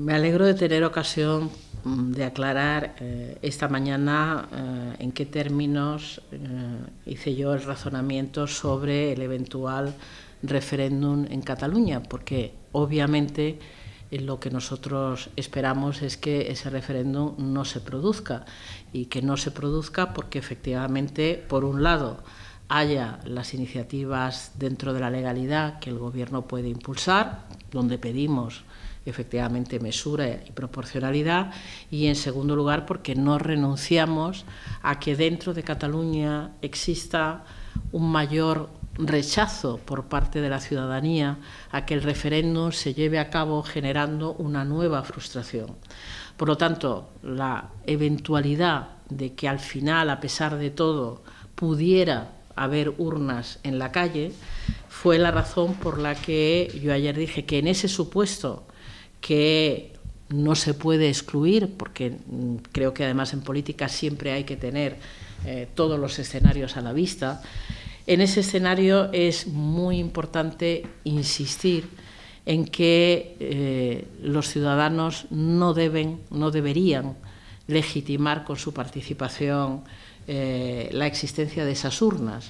Me alegro de tener ocasión de aclarar esta mañana en qué términos hice yo el razonamiento sobre el eventual referéndum en Cataluña, porque obviamente lo que nosotros esperamos es que ese referéndum no se produzca, y que no se produzca porque efectivamente, por un lado, haya las iniciativas dentro de la legalidad que el Gobierno puede impulsar, donde pedimos efectivamente mesura y proporcionalidad, y en segundo lugar porque no renunciamos a que dentro de Cataluña exista un mayor rechazo por parte de la ciudadanía a que el referéndum se lleve a cabo, generando una nueva frustración. Por lo tanto, la eventualidad de que al final, a pesar de todo, pudiera haber urnas en la calle, fue la razón por la que yo ayer dije que en ese supuesto que no se puede excluir, porque creo que además en política siempre hay que tener todos los escenarios a la vista, en ese escenario es muy importante insistir en que los ciudadanos no deberían legitimar con su participación la existencia de esas urnas.